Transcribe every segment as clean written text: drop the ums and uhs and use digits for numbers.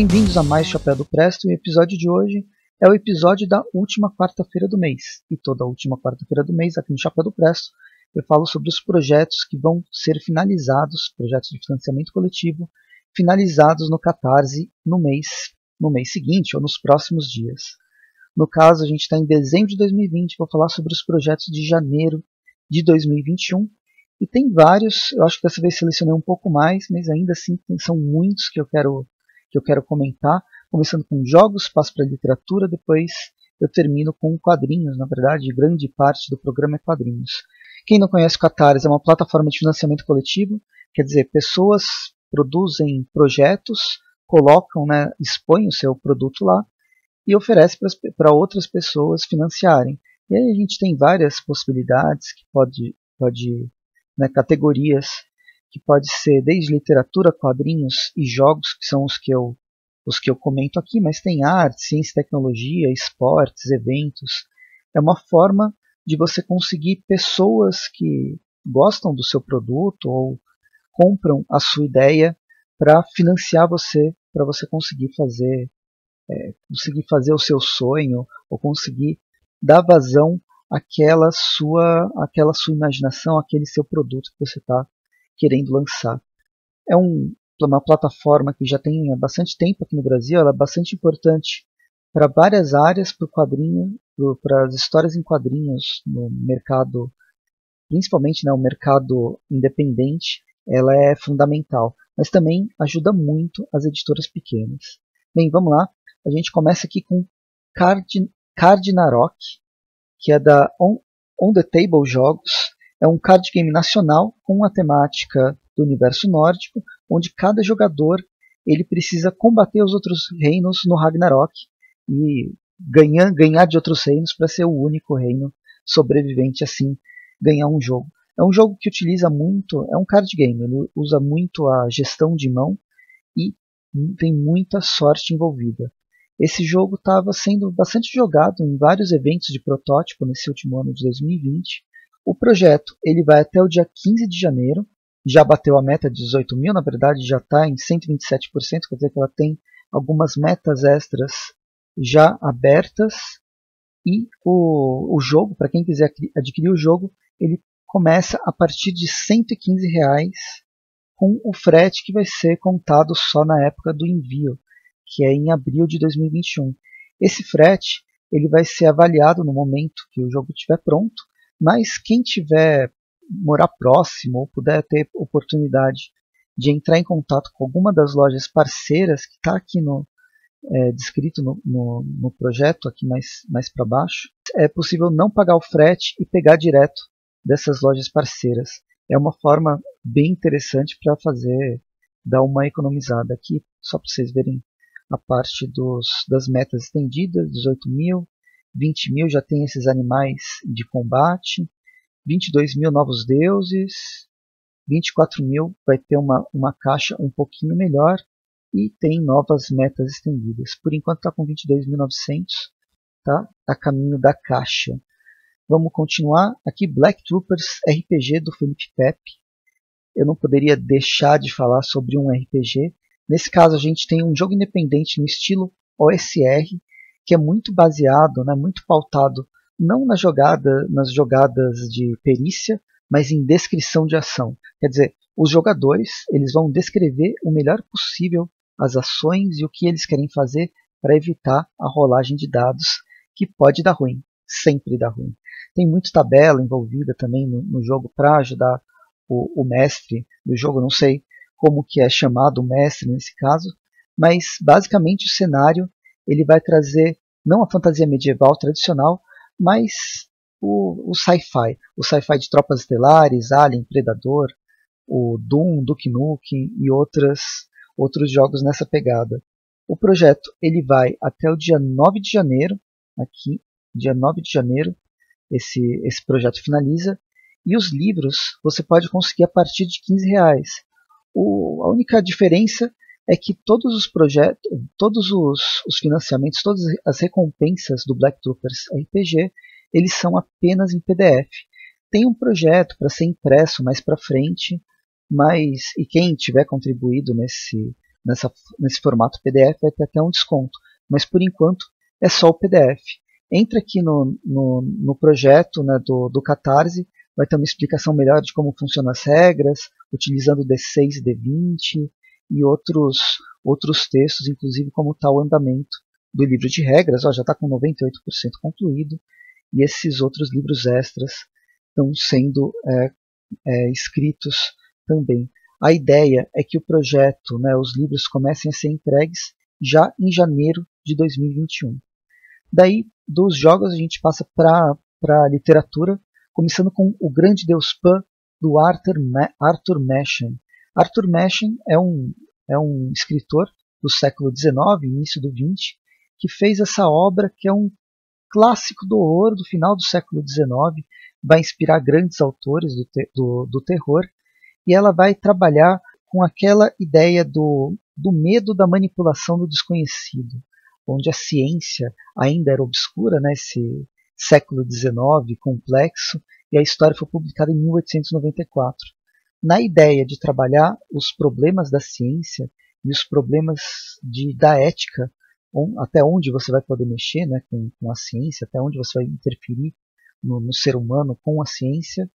Bem-vindos a mais Chapéu do Presto, e o episódio de hoje é o episódio da última quarta-feira do mês. E toda a última quarta-feira do mês, aqui no Chapéu do Presto, eu falo sobre os projetos que vão ser finalizados, projetos de financiamento coletivo, finalizados no Catarse no mês seguinte ou nos próximos dias. No caso, a gente está em dezembro de 2020, vou falar sobre os projetos de janeiro de 2021. E tem vários, eu acho que dessa vez selecionei um pouco mais, mas ainda assim são muitos que eu quero comentar, começando com jogos, passo para literatura, depois eu termino com quadrinhos. Na verdade, grande parte do programa é quadrinhos. Quem não conhece o Catarse, é uma plataforma de financiamento coletivo, quer dizer, pessoas produzem projetos, colocam, né, expõem o seu produto lá e oferecem para outras pessoas financiarem. E aí a gente tem várias possibilidades, que pode né, categorias, que pode ser desde literatura, quadrinhos e jogos, que são os que eu comento aqui, mas tem arte, ciência e tecnologia, esportes, eventos. É uma forma de você conseguir pessoas que gostam do seu produto ou compram a sua ideia para financiar você, para você conseguir fazer o seu sonho, ou conseguir dar vazão àquela sua imaginação, àquele seu produto que você está querendo lançar. É uma plataforma que já tem há bastante tempo aqui no Brasil, ela é bastante importante para várias áreas, para as histórias em quadrinhos no mercado, principalmente, né, o mercado independente, ela é fundamental, mas também ajuda muito as editoras pequenas. Bem, vamos lá, a gente começa aqui com Cardinarok, que é da On the Table Jogos. É um card game nacional com uma temática do universo nórdico, onde cada jogador ele precisa combater os outros reinos no Ragnarok e ganhar de outros reinos para ser o único reino sobrevivente, assim ganhar um jogo. É um jogo que utiliza muito, é um card game, ele usa muito a gestão de mão e tem muita sorte envolvida. Esse jogo estava sendo bastante jogado em vários eventos de protótipo nesse último ano de 2020. O projeto ele vai até o dia 15 de janeiro, já bateu a meta de 18 mil, na verdade já está em 127%, quer dizer que ela tem algumas metas extras já abertas. E o jogo, para quem quiser adquirir o jogo, ele começa a partir de R$115, com o frete que vai ser contado só na época do envio, que é em abril de 2021. Esse frete ele vai ser avaliado no momento que o jogo estiver pronto, mas quem morar próximo ou puder ter oportunidade de entrar em contato com alguma das lojas parceiras que está aqui descrito no projeto, aqui mais para baixo, é possível não pagar o frete e pegar direto dessas lojas parceiras. É uma forma bem interessante para dar uma economizada aqui, só para vocês verem a parte das metas estendidas, 18 mil, 20 mil já tem esses animais de combate, 22 mil novos deuses, 24 mil vai ter uma caixa um pouquinho melhor e tem novas metas estendidas. Por enquanto está com 22.900, tá a caminho da caixa. Vamos continuar aqui, Black Troopers RPG do Felipe Pepe. Eu não poderia deixar de falar sobre um RPG. Nesse caso a gente tem um jogo independente no estilo OSR, que é muito baseado, né, muito pautado, não nas jogadas de perícia, mas em descrição de ação. Quer dizer, os jogadores eles vão descrever o melhor possível as ações e o que eles querem fazer para evitar a rolagem de dados, que pode dar ruim, sempre dá ruim. Tem muita tabela envolvida também no jogo para ajudar o mestre do jogo, não sei como que é chamado o mestre nesse caso, mas basicamente o cenário ele vai trazer não a fantasia medieval tradicional, mas o sci-fi. O sci-fi de Tropas Estelares, Alien, Predador, o Doom, Duke Nukem e outros jogos nessa pegada. O projeto ele vai até o dia 9 de janeiro, aqui, dia 9 de janeiro, esse projeto finaliza. E os livros você pode conseguir a partir de R$15. A única diferença é que todos os projetos, todos os financiamentos, todas as recompensas do Black Troopers RPG, eles são apenas em PDF. Tem um projeto para ser impresso mais para frente, mas e quem tiver contribuído nesse formato PDF, vai ter até um desconto. Mas por enquanto é só o PDF. Entra aqui no projeto, né, do Catarse, vai ter uma explicação melhor de como funcionam as regras, utilizando D6 e D20 e outros textos, inclusive como está o andamento do livro de regras. Ó, já está com 98% concluído. E esses outros livros extras estão sendo escritos também. A ideia é que o projeto, né, os livros comecem a ser entregues já em janeiro de 2021. Daí, dos jogos, a gente passa para a literatura, começando com O Grande Deus Pã, do Arthur Machen. Arthur Machen é um escritor do século XIX, início do XX, que fez essa obra que é um clássico do horror do final do século XIX, vai inspirar grandes autores do terror, e ela vai trabalhar com aquela ideia do medo da manipulação do desconhecido, onde a ciência ainda era obscura, né, esse século XIX complexo, e a história foi publicada em 1894. Na ideia de trabalhar os problemas da ciência e os problemas da ética, até onde você vai poder mexer, né, com a ciência, até onde você vai interferir no ser humano com a ciência,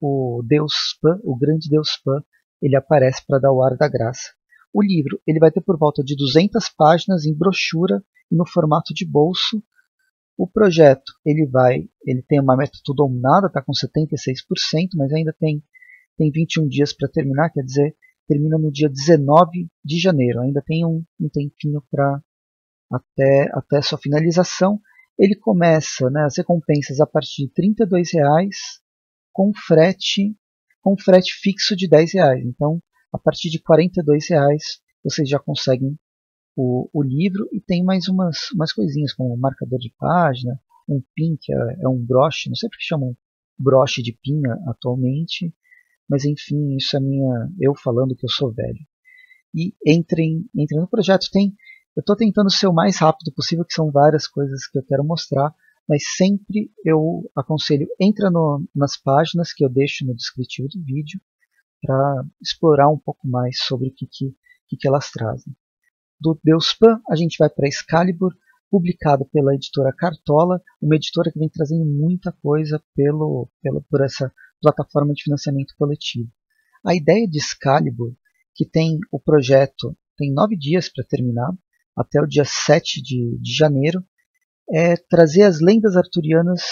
o Deus Pan, o Grande Deus Pan, ele aparece para dar o ar da graça. O livro ele vai ter por volta de 200 páginas em brochura e no formato de bolso. O projeto ele tem uma meta tudo ou nada, está com 76%, mas ainda tem 21 dias para terminar, quer dizer, termina no dia 19 de janeiro. Ainda tem um tempinho para até sua finalização. Ele começa, né, as recompensas a partir de R$32,00 com frete fixo de R$10,00. Então, a partir de R$42,00 vocês já conseguem o livro, e tem mais umas coisinhas como marcador de página, um pin, que é um broche, não sei porque chamam broche de pin atualmente, mas enfim, isso é eu falando que eu sou velho. E entrem no projeto. Eu estou tentando ser o mais rápido possível, que são várias coisas que eu quero mostrar, mas sempre eu aconselho, entra nas páginas que eu deixo no descritivo do vídeo, para explorar um pouco mais sobre o que elas trazem. Do Deus Pan, a gente vai para Excalibur, publicado pela editora Cartola, uma editora que vem trazendo muita coisa por essa plataforma de financiamento coletivo. A ideia de Excalibur, que tem o projeto, tem 9 dias para terminar, até o dia 7 de janeiro, é trazer as lendas arturianas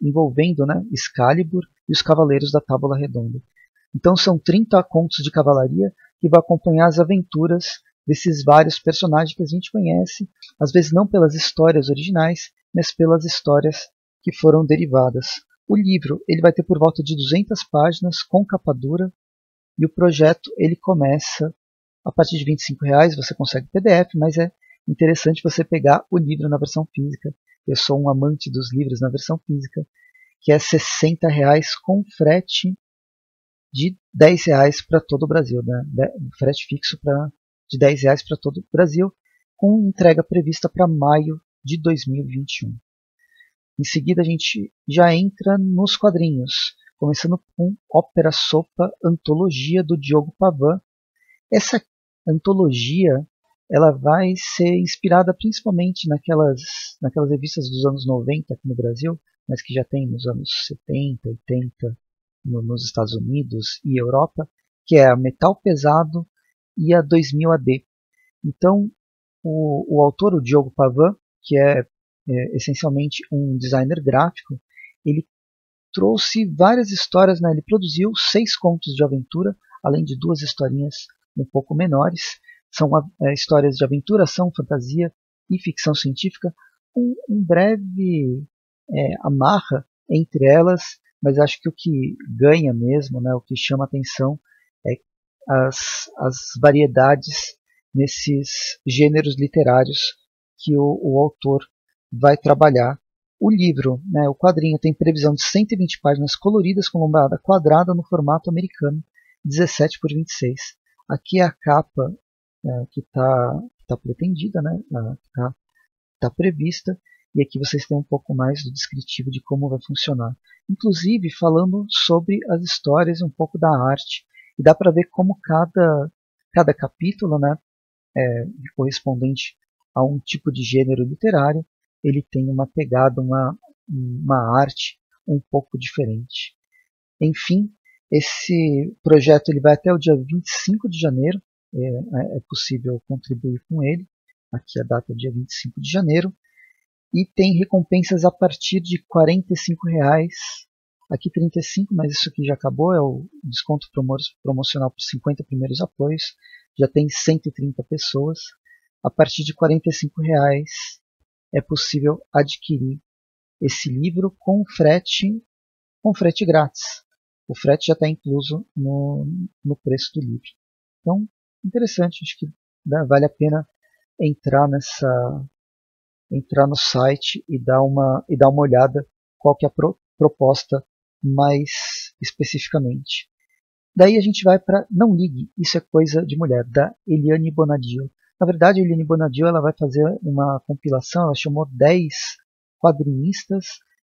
envolvendo, né, Excalibur e os Cavaleiros da Tábola Redonda. Então são 30 contos de cavalaria que vão acompanhar as aventuras desses vários personagens que a gente conhece, às vezes não pelas histórias originais, mas pelas histórias que foram derivadas. O livro ele vai ter por volta de 200 páginas com capa dura, e o projeto ele começa a partir de R$25,00, você consegue PDF, mas é interessante você pegar o livro na versão física. Eu sou um amante dos livros na versão física, que é R$60,00 com frete de R$10,00 para todo o Brasil, né? Frete fixo de R$10,00 para todo o Brasil, com entrega prevista para maio de 2021. Em seguida a gente já entra nos quadrinhos, começando com Ópera Sopa, antologia do Diogo Pavan. Essa antologia ela vai ser inspirada principalmente naquelas revistas dos anos 90 aqui no Brasil, mas que já tem nos anos 70, 80 nos Estados Unidos e Europa, que é a Metal Pesado e a 2000 AD. Então, o autor, o Diogo Pavan, que é essencialmente um designer gráfico, ele trouxe várias histórias, né? Ele produziu 6 contos de aventura, além de 2 historinhas um pouco menores. São histórias de aventura, ação, fantasia e ficção científica, com um breve amarra entre elas, mas acho que o que ganha mesmo, né, o que chama atenção é as variedades nesses gêneros literários que o autor vai trabalhar. O livro, né, o quadrinho, tem previsão de 120 páginas coloridas com lombada quadrada no formato americano, 17x26. Aqui é a capa que está pretendida, né? Está prevista, e aqui vocês têm um pouco mais do descritivo de como vai funcionar. Inclusive falando sobre as histórias, um pouco da arte, e dá para ver como cada capítulo, né, correspondente a um tipo de gênero literário, ele tem uma pegada, uma arte um pouco diferente. Enfim, esse projeto ele vai até o dia 25 de janeiro, é possível contribuir com ele, aqui a data é dia 25 de janeiro, e tem recompensas a partir de R$ 45,00, aqui 35, mas isso aqui já acabou, é o desconto promocional para os 50 primeiros apoios, já tem 130 pessoas, a partir de R$ 45,00 é possível adquirir esse livro com frete grátis. O frete já está incluso no preço do livro. Então, interessante, acho que vale a pena entrar no site e dar uma olhada qual que é a proposta mais especificamente. Daí a gente vai para Não Ligue, Isso é Coisa de Mulher, da Eliane Bonadio. Na verdade, a Eliane Bonadio ela vai fazer uma compilação, ela chamou 10 quadrinistas,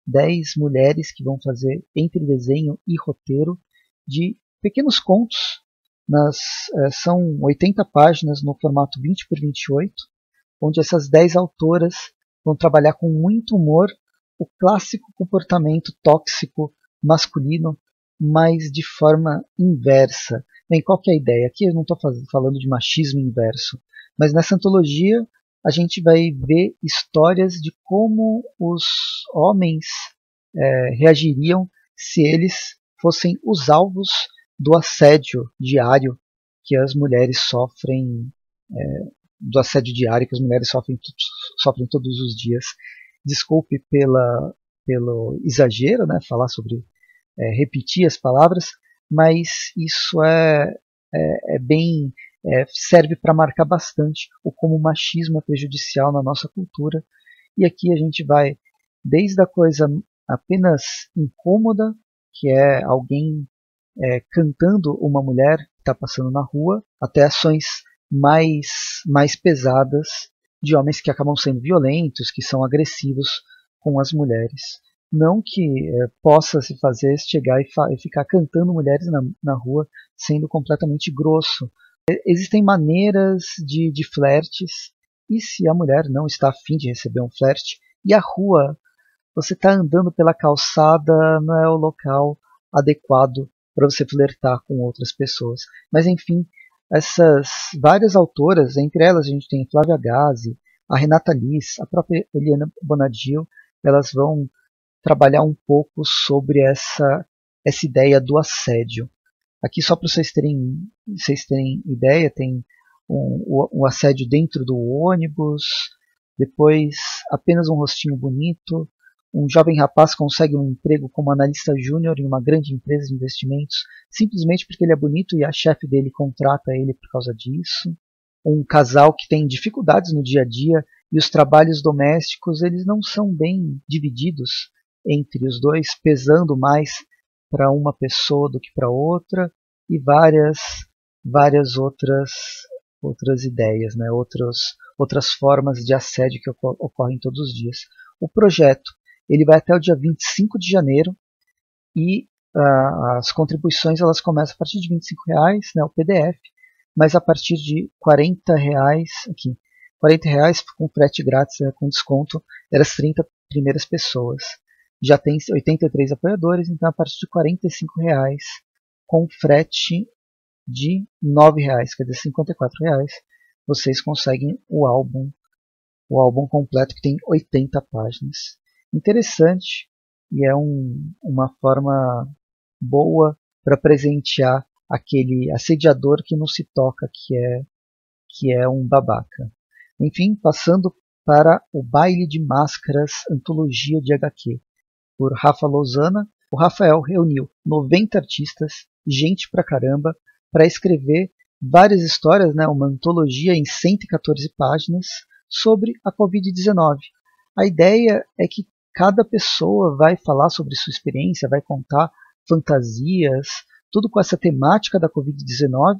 10 mulheres que vão fazer entre desenho e roteiro de pequenos contos. São 80 páginas no formato 20x28, onde essas 10 autoras vão trabalhar com muito humor o clássico comportamento tóxico masculino, mas de forma inversa. Bem, qual que é a ideia? Aqui eu não estou falando de machismo inverso, mas nessa antologia a gente vai ver histórias de como os homens reagiriam se eles fossem os alvos do assédio diário que as mulheres sofrem, sofrem todos os dias. Desculpe pelo exagero, né, falar sobre repetir as palavras, mas isso serve para marcar bastante o como o machismo é prejudicial na nossa cultura. E aqui a gente vai desde a coisa apenas incômoda, que é alguém cantando uma mulher que está passando na rua, até ações mais pesadas de homens que acabam sendo violentos, que são agressivos com as mulheres. Não que possa se fazer chegar e ficar cantando mulheres na rua sendo completamente grosso. Existem maneiras de flertes, e se a mulher não está afim de receber um flerte, e a rua, você está andando pela calçada, não é o local adequado para você flertar com outras pessoas. Mas enfim, essas várias autoras, entre elas a gente tem Flávia Gazi, a Renata Liz, a própria Eliana Bonadio, elas vão trabalhar um pouco sobre essa ideia do assédio. Aqui, só para vocês terem ideia, tem o assédio dentro do ônibus, depois Apenas um Rostinho Bonito, um jovem rapaz consegue um emprego como analista júnior em uma grande empresa de investimentos, simplesmente porque ele é bonito e a chefe dele contrata ele por causa disso. Um casal que tem dificuldades no dia a dia e os trabalhos domésticos eles não são bem divididos entre os dois, pesando mais para uma pessoa do que para outra, e várias outras ideias, né? Outras formas de assédio que ocorrem todos os dias. O projeto ele vai até o dia 25 de janeiro e as contribuições elas começam a partir de R$ 25,00, né, o PDF, mas a partir de R$ 40,00, aqui, R$ 40,00 com frete grátis, né, com desconto, eram as 30 primeiras pessoas. Já tem 83 apoiadores, então a partir de R$ 45,00 com frete de R$ 9,00, quer dizer, R$ 54,00, vocês conseguem o álbum completo que tem 80 páginas. Interessante, e é uma forma boa para presentear aquele assediador que não se toca, que é um babaca. Enfim, passando para o Baile de Máscaras, Antologia de HQ, por Rafa Lousana. O Rafael reuniu 90 artistas, gente pra caramba, para escrever várias histórias, né, uma antologia em 114 páginas sobre a Covid-19. A ideia é que cada pessoa vai falar sobre sua experiência, vai contar fantasias, tudo com essa temática da Covid-19,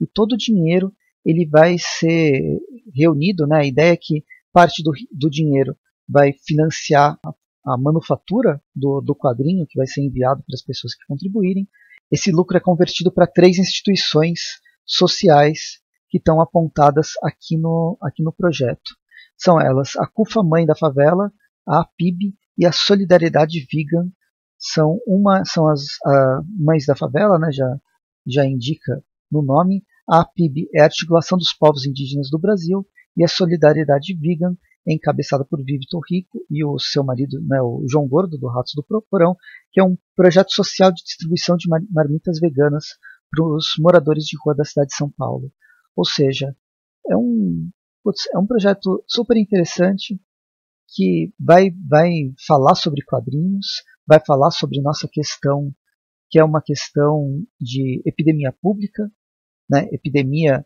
e todo o dinheiro ele vai ser reunido, né? A ideia é que parte do dinheiro vai financiar a manufatura do quadrinho que vai ser enviado para as pessoas que contribuírem. Esse lucro é convertido para 3 instituições sociais que estão apontadas aqui no projeto. São elas a CUFA Mãe da Favela, a APIB e a Solidariedade Vegan. São as mães da favela, né, já indica no nome. A APIB é a articulação dos povos indígenas do Brasil e a Solidariedade Vegan é encabeçada por Victor Rico e o seu marido, né, o João Gordo, do Ratos do Porão, que é um projeto social de distribuição de marmitas veganas para os moradores de rua da cidade de São Paulo. Ou seja, é um projeto super interessante que vai falar sobre quadrinhos, vai falar sobre nossa questão, que é uma questão de epidemia pública, né? Epidemia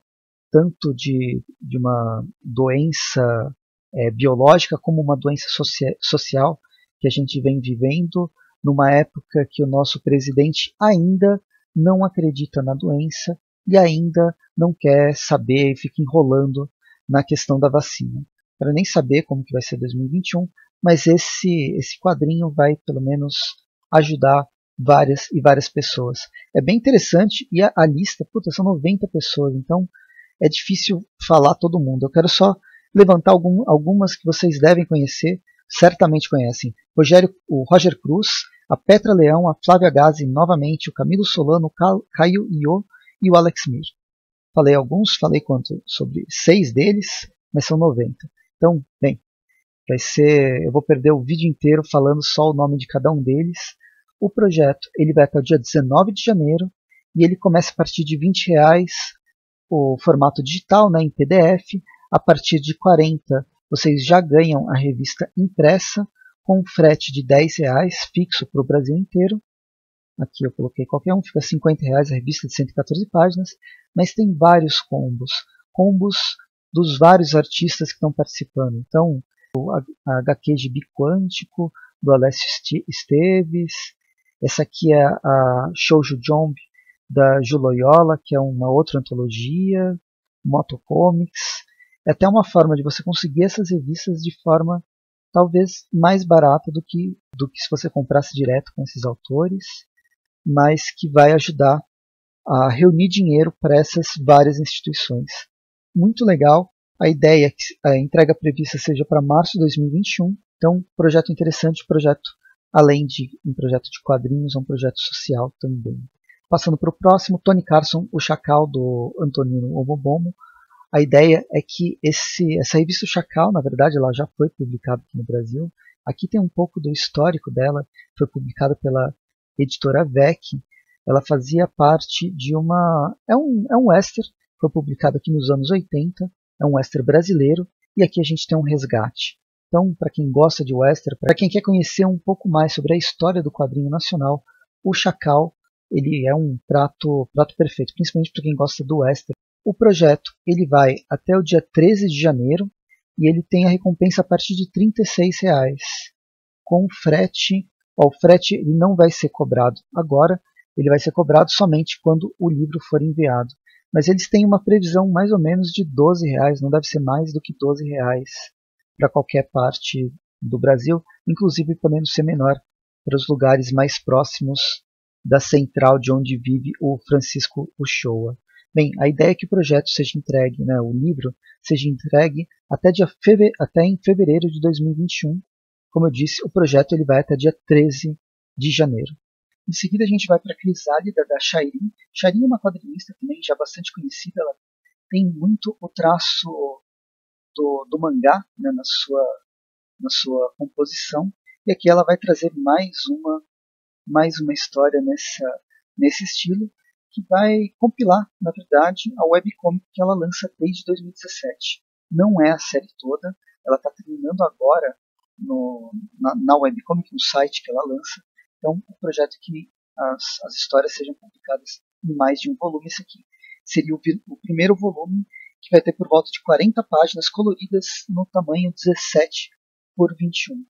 tanto de uma doença biológica como uma doença social que a gente vem vivendo numa época que o nosso presidente ainda não acredita na doença e ainda não quer saber e fica enrolando na questão da vacina. Para nem saber como que vai ser 2021, mas esse quadrinho vai, pelo menos, ajudar várias pessoas. É bem interessante, e a lista, puta, são 90 pessoas, então é difícil falar todo mundo. Eu quero só levantar algumas que vocês devem conhecer, certamente conhecem. O Roger Cruz, a Petra Leão, a Flávia Gazi, novamente, o Camilo Solano, o Caio Iô e o Alex Mir. Falei alguns, falei quanto? Sobre 6 deles, mas são 90. Então, bem, eu vou perder o vídeo inteiro falando só o nome de cada um deles. O projeto ele vai até o dia 19 de janeiro e ele começa a partir de R$20 o formato digital, né, em PDF. A partir de R$40 vocês já ganham a revista impressa com frete de R$10 fixo para o Brasil inteiro. Aqui eu coloquei qualquer um, fica R$50 a revista de 114 páginas, mas tem vários combos dos vários artistas que estão participando. Então, a HQ de Biquântico, do Alessio Esteves. Essa aqui é a Shoujo Jombi, da Ju Loyola, que é uma outra antologia. Motocomics. É até uma forma de você conseguir essas revistas de forma talvez mais barata do que se você comprasse direto com esses autores, mas que vai ajudar a reunir dinheiro para essas várias instituições. Muito legal. A ideia é que a entrega prevista seja para março de 2021. Então, projeto interessante, projeto além de um projeto de quadrinhos, é um projeto social também. Passando para o próximo, Tony Carson, o Chacal, do Antonino Omobomo. A ideia é que essa revista Chacal, na verdade, ela já foi publicada aqui no Brasil. Aqui tem um pouco do histórico dela, foi publicada pela editora VEC. Ela fazia parte de uma... É um western, foi publicado aqui nos anos 80. É um western brasileiro, e aqui a gente tem um resgate. Então, para quem gosta de western, para quem quer conhecer um pouco mais sobre a história do quadrinho nacional, o Chacal ele é um prato perfeito, principalmente para quem gosta do western. O projeto ele vai até o dia 13 de janeiro, e ele tem a recompensa a partir de R$36, com frete. Ó, o frete ele não vai ser cobrado agora, ele vai ser cobrado somente quando o livro for enviado. Mas eles têm uma previsão mais ou menos de R$12, não deve ser mais do que R$12 para qualquer parte do Brasil, inclusive podendo ser menor para os lugares mais próximos da central de onde vive o Francisco Uchoa. Bem, a ideia é que o projeto seja entregue, né, o livro seja entregue até em fevereiro de 2021. Como eu disse, o projeto ele vai até dia 13 de janeiro. Em seguida a gente vai para a Crisálida, da Chairim. Chairim é uma quadrinista também já bastante conhecida. Ela tem muito o traço do mangá, né, na sua composição. E aqui ela vai trazer mais uma história nesse estilo, que vai compilar, na verdade, a webcomic que ela lança desde 2017. Não é a série toda. Ela está terminando agora na webcomic, no site que ela lança. Então, um projeto que as histórias sejam publicadas em mais de um volume. Esse aqui seria o primeiro volume, que vai ter por volta de 40 páginas coloridas no tamanho 17x21.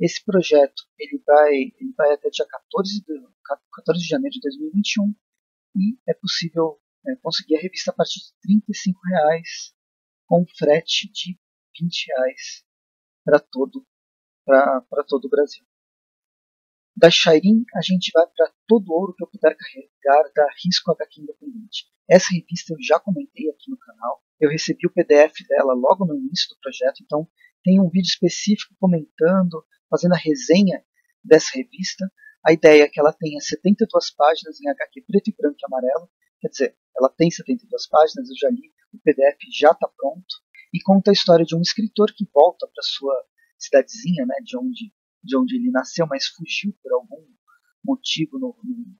Esse projeto ele vai até dia 14 de janeiro de 2021 e é possível conseguir a revista a partir de R$35, com frete de R$20 para todo o Brasil. Da Chairim, a gente vai para todo ouro que eu puder carregar da Risco HQ Independente. Essa revista eu já comentei aqui no canal. Eu recebi o PDF dela logo no início do projeto, então tem um vídeo específico comentando, fazendo a resenha dessa revista. A ideia é que ela tenha 72 páginas em HQ preto e branco e amarelo. Quer dizer, ela tem 72 páginas, eu já li, o PDF já está pronto. E conta a história de um escritor que volta para sua cidadezinha, né, de onde ele nasceu, mas fugiu por algum motivo no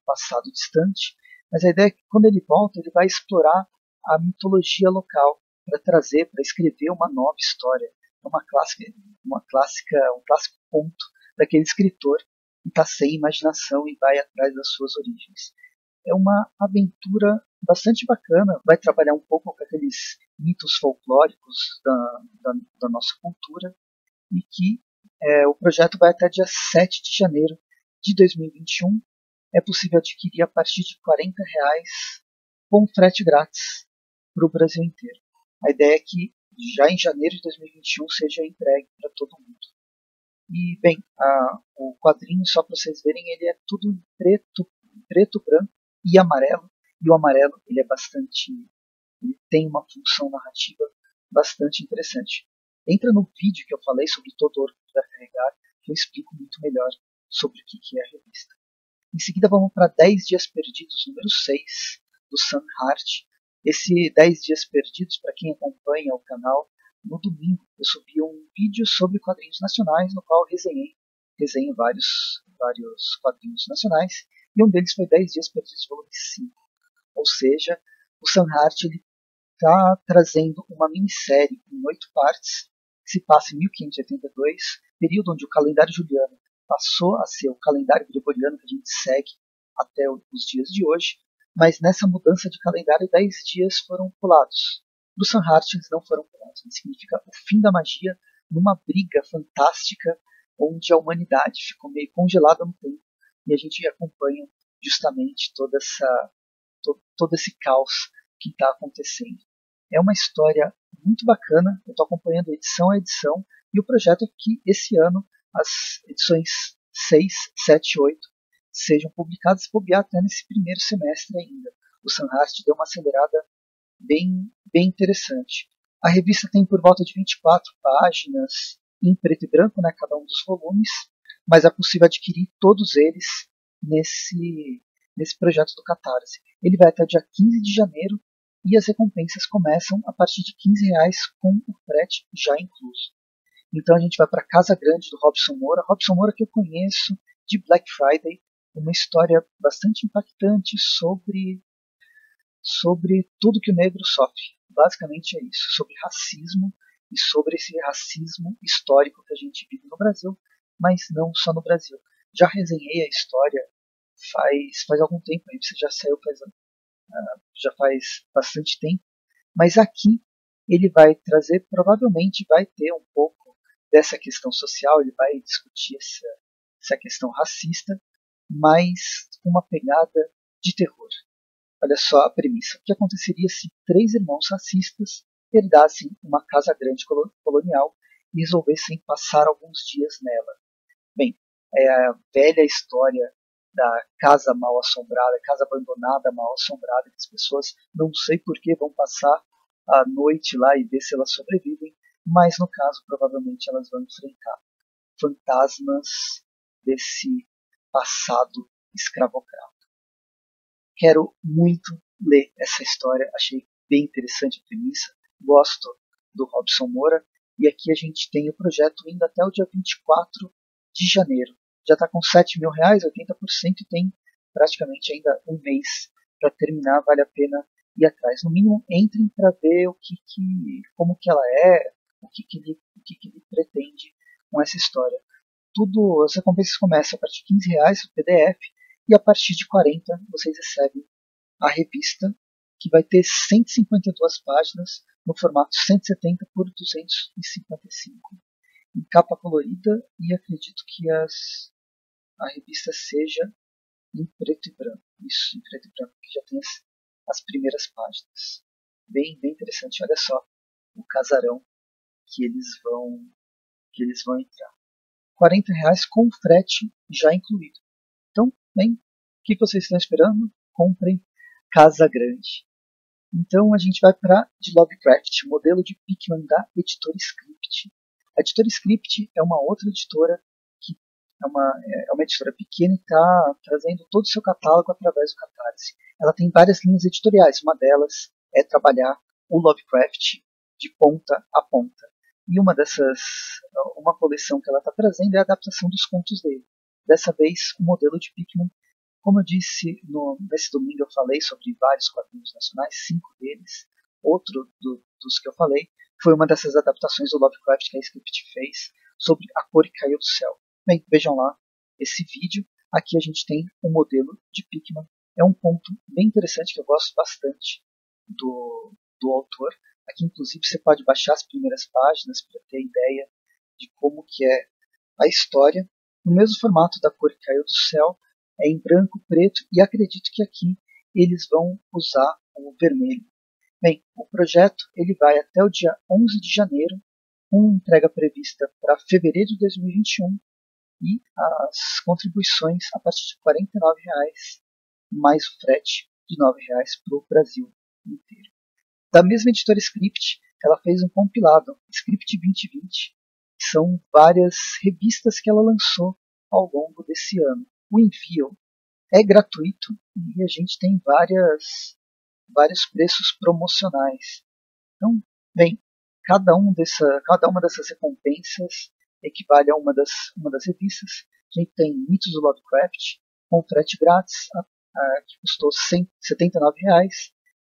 passado distante. Mas a ideia é que quando ele volta, ele vai explorar a mitologia local para trazer, para escrever uma nova história. Um clássico conto daquele escritor que está sem imaginação e vai atrás das suas origens. É uma aventura bastante bacana, vai trabalhar um pouco com aqueles mitos folclóricos da nossa cultura, e que o projeto vai até dia 7 de janeiro de 2021. É possível adquirir a partir de R$40 com frete grátis para o Brasil inteiro. A ideia é que já em janeiro de 2021 seja entregue para todo mundo. E bem, o quadrinho, só para vocês verem, ele é tudo em preto, branco e amarelo. E o amarelo ele é bastante, ele tem uma função narrativa bastante interessante. Entra no vídeo que eu falei sobre todo ouro que puder carregar, que eu explico muito melhor sobre o que é a revista. Em seguida vamos para 10 dias perdidos, número 6, do Sam Hart. Esse 10 dias perdidos, para quem acompanha o canal, no domingo eu subi um vídeo sobre quadrinhos nacionais, no qual eu resenhei vários quadrinhos nacionais, e um deles foi 10 dias perdidos, volume 5. Ou seja, o Sam Hart está trazendo uma minissérie em 8 partes, que se passa em 1582, período onde o calendário juliano passou a ser o calendário gregoriano que a gente segue até os dias de hoje, mas nessa mudança de calendário 10 dias foram pulados. Para o Sam Hart eles não foram pulados, significa o fim da magia numa briga fantástica onde a humanidade ficou meio congelada no tempo, e a gente acompanha justamente todo esse caos que está acontecendo. É uma história muito bacana, eu estou acompanhando edição a edição, e o projeto é que esse ano as edições 6, 7 e 8 sejam publicadas, se bobear até nesse primeiro semestre ainda. O Sam Hart deu uma acelerada bem interessante. A revista tem por volta de 24 páginas em preto e branco, né, cada um dos volumes, mas é possível adquirir todos eles nesse projeto do Catarse. Ele vai até dia 15 de janeiro e as recompensas começam a partir de R$15 com o frete já incluso. Então a gente vai para Casa Grande, do Robson Moura. Robson Moura que eu conheço de Black Friday, uma história bastante impactante sobre tudo que o negro sofre. Basicamente é isso, sobre racismo e sobre esse racismo histórico que a gente vive no Brasil, mas não só no Brasil. Já resenhei a história faz algum tempo, a revista já saiu já faz bastante tempo, mas aqui ele vai trazer, provavelmente vai ter um pouco dessa questão social, ele vai discutir essa questão racista, mas com uma pegada de terror. Olha só a premissa. O que aconteceria se 3 irmãos racistas herdassem uma casa grande colonial e resolvessem passar alguns dias nela? Bem, é a velha história da casa mal assombrada, casa abandonada, mal assombrada, que as pessoas não sei por que vão passar a noite lá e ver se elas sobrevivem, mas no caso provavelmente elas vão enfrentar fantasmas desse passado escravocrata. Quero muito ler essa história, achei bem interessante a premissa, gosto do Robson Moura, e aqui a gente tem o projeto indo até o dia 24 de janeiro. Já está com R$7.000, 80%, e tem praticamente ainda um mês para terminar, vale a pena ir atrás. No mínimo, entrem para ver como que ela é, o que ele pretende com essa história. Tudo, as recompensas começam a partir de R$15 o PDF, e a partir de R$40 vocês recebem a revista, que vai ter 152 páginas no formato 170 por 255, em capa colorida, e acredito que a revista seja em preto e branco. Isso, em preto e branco, que já tem as primeiras páginas. Bem interessante. Olha só o casarão que eles vão entrar. R$40 com frete já incluído. Pickman. O que vocês estão esperando? Comprem Casa Grande. Então a gente vai para de Lovecraft, Modelo de Pickman da editora Script. A editora Script é uma outra editora que é uma editora pequena e está trazendo todo o seu catálogo através do Catarse. Ela tem várias linhas editoriais, uma delas é trabalhar o Lovecraft de ponta a ponta. E uma coleção que ela está trazendo é a adaptação dos contos dele. Dessa vez, o Modelo de Pickman. Como eu disse, nesse domingo eu falei sobre vários quadrinhos nacionais, 5 deles. Outro dos que eu falei foi uma dessas adaptações do Lovecraft que a Script fez sobre A Cor Que Caiu do Céu. Bem, vejam lá esse vídeo. Aqui a gente tem o Modelo de Pickman. É um ponto bem interessante que eu gosto bastante do autor. Aqui, inclusive, você pode baixar as primeiras páginas para ter ideia de como que é a história. No mesmo formato da Cor Que Caiu do Céu, é em branco, preto, e acredito que aqui eles vão usar o vermelho. Bem, o projeto ele vai até o dia 11 de janeiro, com entrega prevista para fevereiro de 2021, e as contribuições a partir de R$ 49,00, mais o frete de R$ 9,00 para o Brasil inteiro. Da mesma editora Script, ela fez um compilado, Script 2020, que são várias revistas que ela lançou ao longo desse ano. O envio é gratuito e a gente tem vários preços promocionais. Então, bem, cada uma dessas recompensas equivale a uma das revistas. A gente tem Mitos do Lovecraft, com frete grátis, que custou R$ 179,00.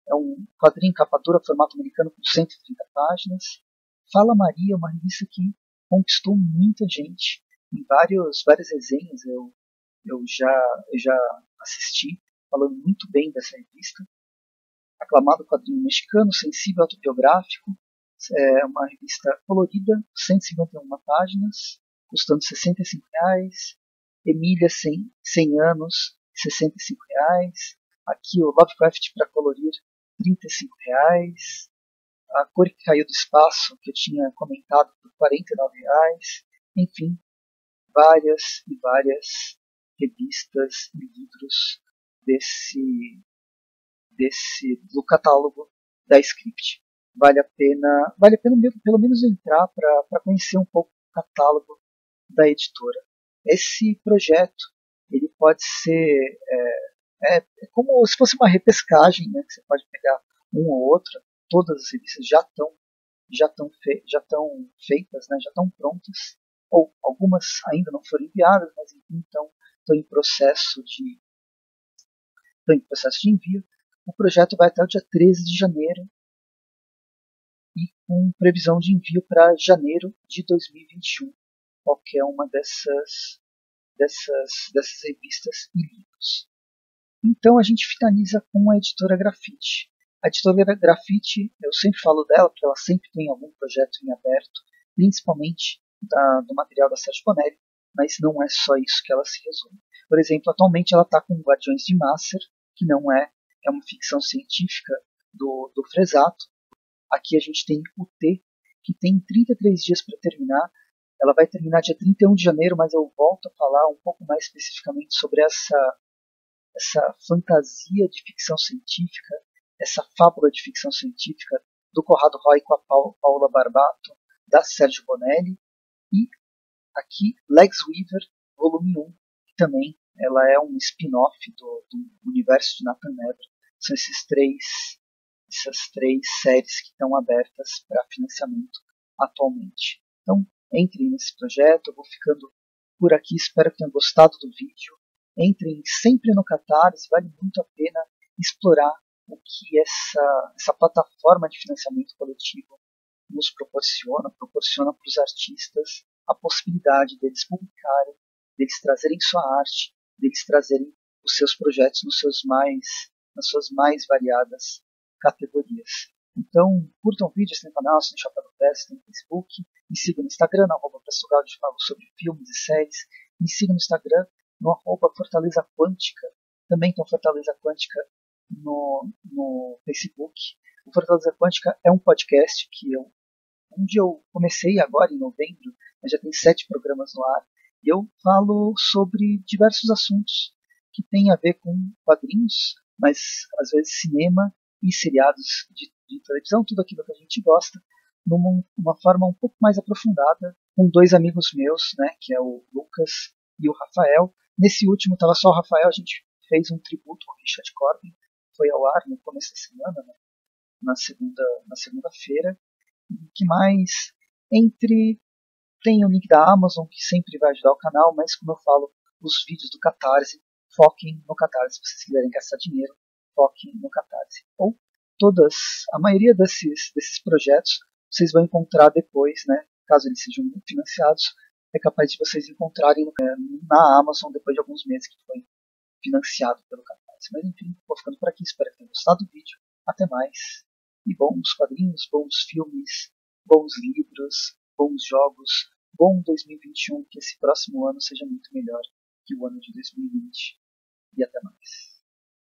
É um quadrinho capa dura, formato americano, com 130 páginas. Fala Maria, uma revista que conquistou muita gente. Em várias resenhas, eu já assisti, falando muito bem dessa revista. Aclamado quadrinho mexicano, sensível, autobiográfico. É uma revista colorida, 151 páginas, custando R$ 65,00. Emília, 100 anos, R$ 65,00. Aqui o Lovecraft para colorir, R$ 35,00. A Cor Que Caiu do Espaço, que eu tinha comentado, por R$ 49,00. Enfim, várias e várias revistas e livros do catálogo da Script. Vale a pena pelo menos entrar para conhecer um pouco o catálogo da editora. Esse projeto ele pode ser como se fosse uma repescagem, né, que você pode pegar um ou outro. Todas as revistas já estão feitas, né, já estão prontas, ou algumas ainda não foram enviadas, mas então estão em processo de envio. O projeto vai até o dia 13 de janeiro e com previsão de envio para janeiro de 2021. Qualquer uma dessas revistas e livros. Então a gente finaliza com a editora Grafite. A editora Grafite, eu sempre falo dela porque ela sempre tem algum projeto em aberto, principalmente do material da Sérgio Bonelli. Mas não é só isso que ela se resume. Por exemplo, atualmente ela está com Guardiões de Masser, que não é uma ficção científica do Fresato. Aqui a gente tem o T, que tem 33 dias para terminar. Ela vai terminar dia 31 de janeiro, mas eu volto a falar um pouco mais especificamente sobre essa fantasia de ficção científica, essa fábula de ficção científica do Corrado Roy com a Paula Barbato, da Sérgio Bonelli. E aqui, Lex Weaver, volume 1, que também ela é um spin-off do universo de Nathan Nebra. São essas três séries que estão abertas para financiamento atualmente. Então, entrem nesse projeto, eu vou ficando por aqui, espero que tenham gostado do vídeo. Entrem sempre no Catarse, vale muito a pena explorar o que essa plataforma de financiamento coletivo nos proporciona para os artistas. A possibilidade deles publicarem, deles trazerem sua arte, deles trazerem os seus projetos nas suas mais variadas categorias. Então, curtam o vídeo, se no canal, se no Chapéu do Presto, no Facebook, me sigam no Instagram, no @PrestoGaudio, eu falo sobre filmes e séries, me sigam no Instagram, no @FortalezaQuântica, também tem o Fortaleza Quântica no Facebook. O Fortaleza Quântica é um podcast que eu comecei agora em novembro, mas já tem 7 programas no ar, e eu falo sobre diversos assuntos que tem a ver com quadrinhos, mas às vezes cinema e seriados de televisão, tudo aquilo que a gente gosta, numa forma um pouco mais aprofundada, com dois amigos meus, né, que é o Lucas e o Rafael. Nesse último estava só o Rafael, a gente fez um tributo ao Richard Corbin, foi ao ar no começo da semana, né, na segunda-feira. O que mais? Tem o link da Amazon, que sempre vai ajudar o canal, mas como eu falo, os vídeos do Catarse, foquem no Catarse. Se vocês quiserem gastar dinheiro, foquem no Catarse. Ou a maioria desses projetos, vocês vão encontrar depois, né, caso eles sejam financiados, é capaz de vocês encontrarem na Amazon depois de alguns meses que foi financiado pelo Catarse. Mas enfim, vou ficando por aqui, espero que tenham gostado do vídeo. Até mais. E bons quadrinhos, bons filmes, bons livros, bons jogos. Bom 2021, que esse próximo ano seja muito melhor que o ano de 2020.